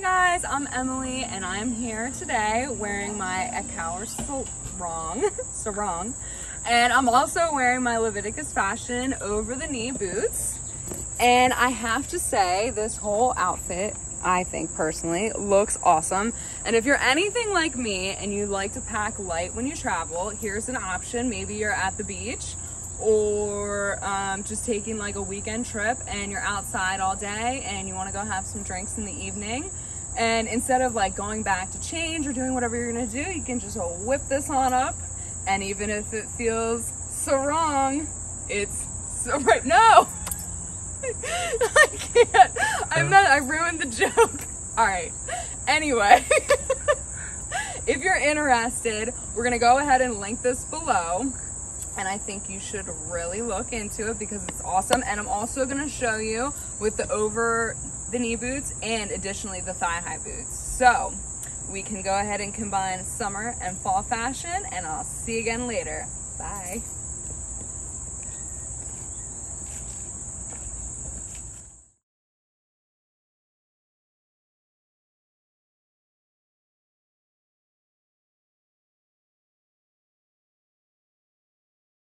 Hey guys, I'm Emily and I'm here today wearing my Ekouaer sarong, and I'm also wearing my Leviticus Fashion over the knee boots. And I have to say, this whole outfit, I think personally, looks awesome. And if you're anything like me and you like to pack light when you travel, here's an option. Maybe you're at the beach or just taking like a weekend trip and you're outside all day and you want to go have some drinks in the evening, and instead of like going back to change or doing whatever you're gonna do, you can just whip this on up. And even if it feels sarong, it's so right. No, I can't. I ruined the joke. All right, anyway, if you're interested, we're gonna go ahead and link this below. And I think you should really look into it because it's awesome. And I'm also going to show you with the over the knee boots and additionally the thigh high boots. So we can go ahead and combine summer and fall fashion, and I'll see you again later. Bye.